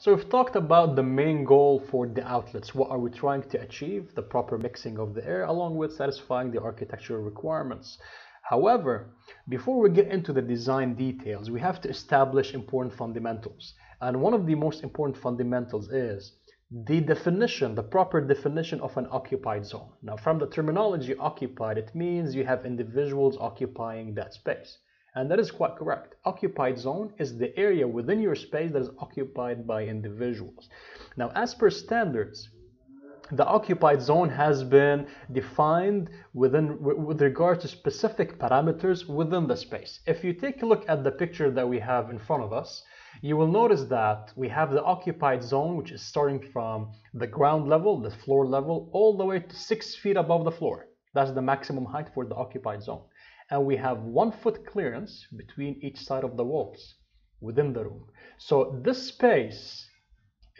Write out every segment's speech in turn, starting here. So we've talked about the main goal for the outlets. What are we trying to achieve? The proper mixing of the air along with satisfying the architectural requirements. However, before we get into the design details, we have to establish important fundamentals. And one of the most important fundamentals is the definition, the proper definition of an occupied zone. Now, from the terminology occupied, it means you have individuals occupying that space. And that is quite correct. Occupied zone is the area within your space that is occupied by individuals. Now, as per standards, the occupied zone has been defined with regard to specific parameters within the space. If you take a look at the picture that we have in front of us, you will notice that we have the occupied zone, which is starting from the ground level, the floor level, all the way to 6 feet above the floor. That's the maximum height for the occupied zone. And we have 1 foot clearance between each side of the walls within the room. So this space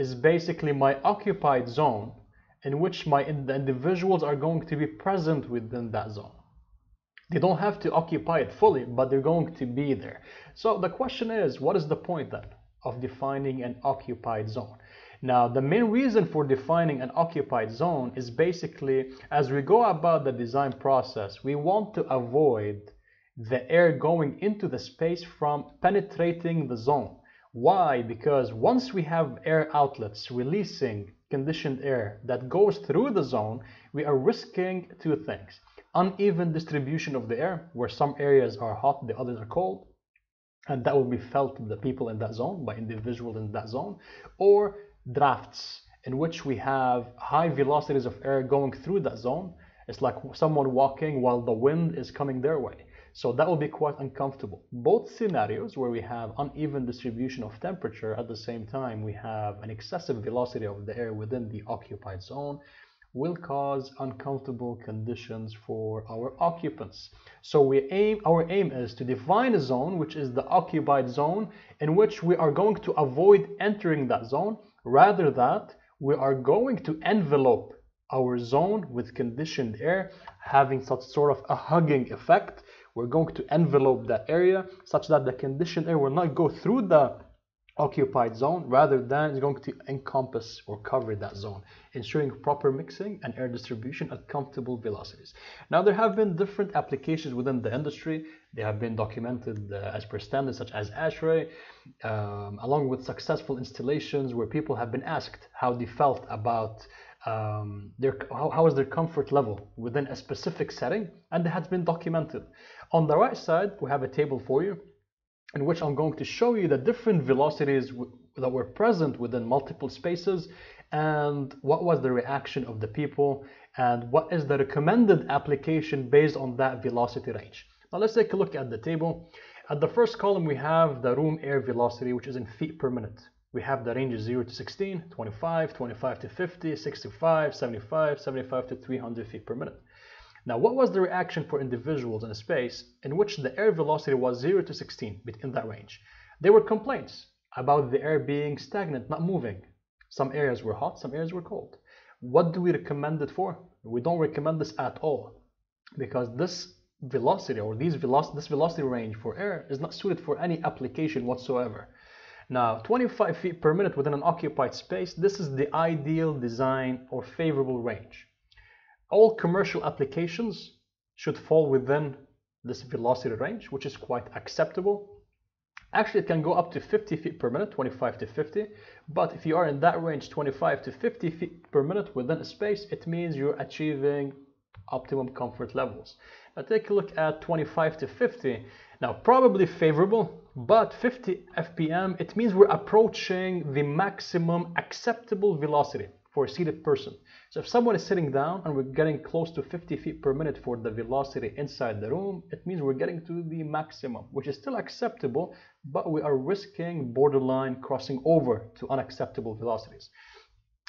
is basically my occupied zone, in which the individuals are going to be present within that zone. They don't have to occupy it fully, but they're going to be there. So the question is, what is the point then of defining an occupied zone? Now, the main reason for defining an occupied zone is basically, as we go about the design process, we want to avoid the air going into the space from penetrating the zone. Why? Because once we have air outlets releasing conditioned air that goes through the zone, we are risking two things. Uneven distribution of the air, where some areas are hot, the others are cold, and that will be felt by the people in that zone, by individuals in that zone, or drafts, in which we have high velocities of air going through that zone. It's like someone walking while the wind is coming their way. So that will be quite uncomfortable. Both scenarios, where we have uneven distribution of temperature, at the same time we have an excessive velocity of the air within the occupied zone, will cause uncomfortable conditions for our occupants. So our aim is to define a zone, which is the occupied zone, in which we are going to avoid entering that zone. Rather that, we are going to envelope our zone with conditioned air, having such sort of a hugging effect. We're going to envelope that area such that the conditioned air will not go through the occupied zone, rather than it's going to encompass or cover that zone, ensuring proper mixing and air distribution at comfortable velocities. Now, there have been different applications within the industry. They have been documented as per standards such as ASHRAE, along with successful installations where people have been asked how they felt about how is their comfort level within a specific setting, and it has been documented. On the right side, we have a table for you, in which I'm going to show you the different velocities that were present within multiple spaces, and what was the reaction of the people, and what is the recommended application based on that velocity range. Now let's take a look at the table. At the first column, we have the room air velocity, which is in feet per minute. We have the ranges 0 to 16, 25, 25 to 50, 65, 75, 75 to 300 feet per minute. Now, what was the reaction for individuals in a space in which the air velocity was 0 to 16 within that range? There were complaints about the air being stagnant, not moving. Some areas were hot, some areas were cold. What do we recommend it for? We don't recommend this at all, because this velocity or this velocity range for air is not suited for any application whatsoever. Now, 25 feet per minute within an occupied space, this is the ideal design or favorable range. All commercial applications should fall within this velocity range, which is quite acceptable. Actually, it can go up to 50 feet per minute, 25 to 50. But if you are in that range, 25 to 50 feet per minute within a space, it means you're achieving optimum comfort levels. Now take a look at 25 to 50. Now, probably favorable, but 50 FPM, it means we're approaching the maximum acceptable velocity for a seated person. So if someone is sitting down and we're getting close to 50 feet per minute for the velocity inside the room, it means we're getting to the maximum, which is still acceptable, but we are risking borderline crossing over to unacceptable velocities.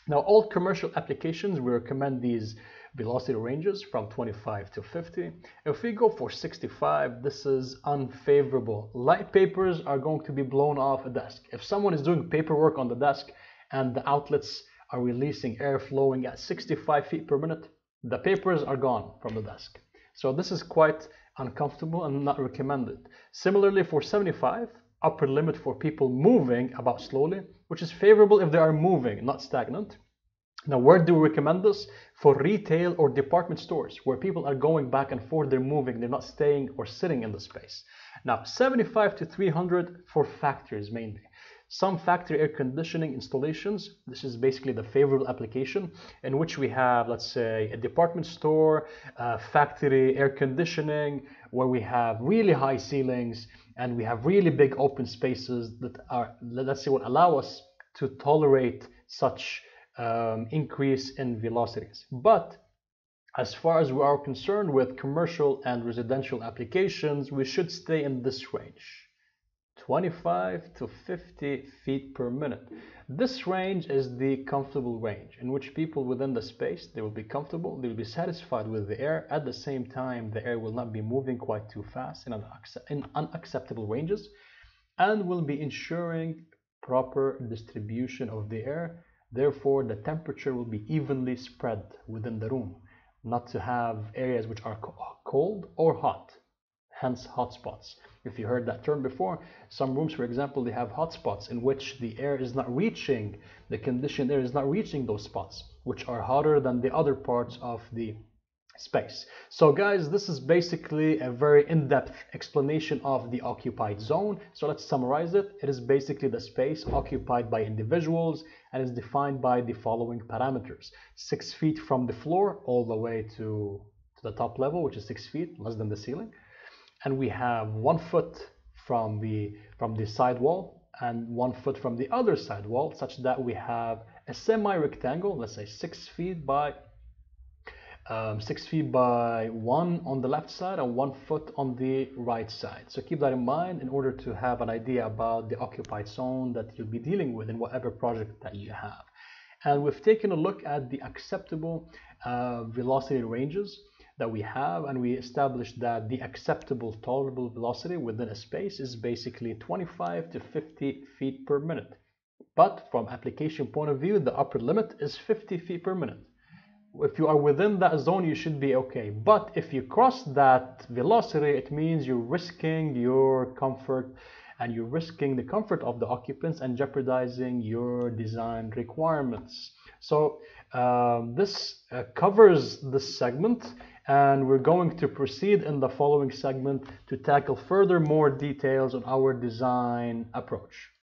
Now, all commercial applications, we recommend these velocity ranges from 25 to 50. If we go for 65, this is unfavorable. Light papers are going to be blown off a desk. If someone is doing paperwork on the desk and the outlets are releasing air flowing at 65 feet per minute, the papers are gone from the desk. So this is quite uncomfortable and not recommended. Similarly, for 75, upper limit for people moving about slowly, which is favorable if they are moving, not stagnant. Now, where do we recommend this? For retail or department stores, where people are going back and forth, they're moving, they're not staying or sitting in the space. Now, 75 to 300 for factories mainly. Some factory air conditioning installations, this is basically the favorable application in which we have, let's say, a department store, factory air conditioning, where we have really high ceilings and we have really big open spaces that are, let's say, will allow us to tolerate such increase in velocities. But as far as we are concerned with commercial and residential applications, we should stay in this range. 25 to 50 feet per minute. This range is the comfortable range in which people within the space, they will be comfortable, they will be satisfied with the air. At the same time, the air will not be moving quite too fast in unacceptable ranges, and will be ensuring proper distribution of the air. Therefore, the temperature will be evenly spread within the room, not to have areas which are cold or hot, hence hotspots. If you heard that term before, some rooms, for example, they have hotspots in which the air is not reaching, the conditioned air is not reaching those spots, which are hotter than the other parts of the space. So guys, this is basically a very in-depth explanation of the occupied zone. So let's summarize it. It is basically the space occupied by individuals and is defined by the following parameters. 6 feet from the floor all the way to the top level, which is 6 feet, less than the ceiling. And we have 1 foot from the side wall and 1 foot from the other side wall, such that we have a semi-rectangle, let's say 6 feet by 1 on the left side and 1 foot on the right side. So keep that in mind in order to have an idea about the occupied zone that you'll be dealing with in whatever project that you have. And we've taken a look at the acceptable velocity ranges that we have, and we established that the acceptable tolerable velocity within a space is basically 25 to 50 feet per minute. But from application point of view, the upper limit is 50 feet per minute. If you are within that zone, you should be okay. But if you cross that velocity, it means you're risking your comfort and you're risking the comfort of the occupants and jeopardizing your design requirements. So this covers this segment. And we're going to proceed in the following segment to tackle further more details on our design approach.